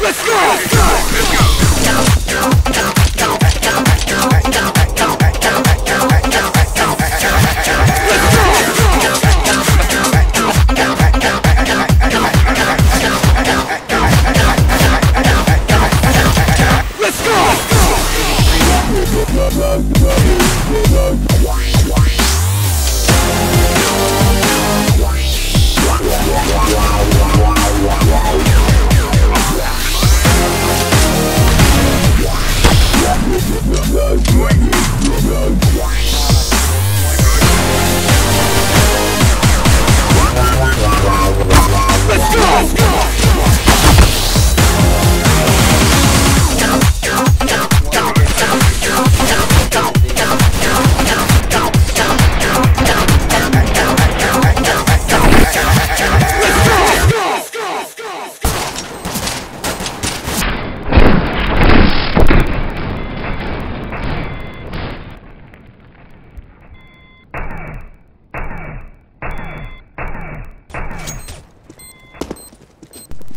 Let's go! Let's go!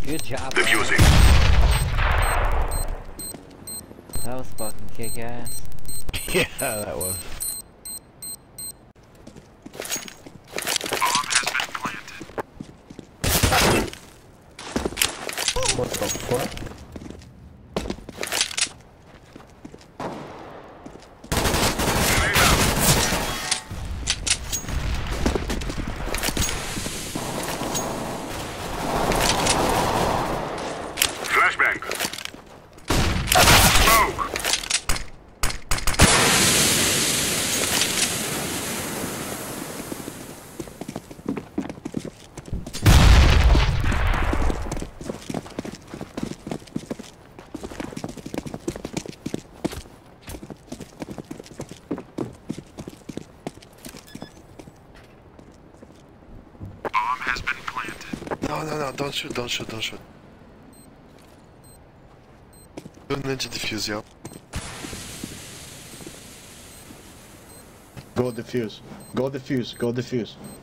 Good job. The music. That was fucking kick ass. Yeah, that was. What the fuck? No, don't shoot. Don't need to defuse, yeah. Go defuse.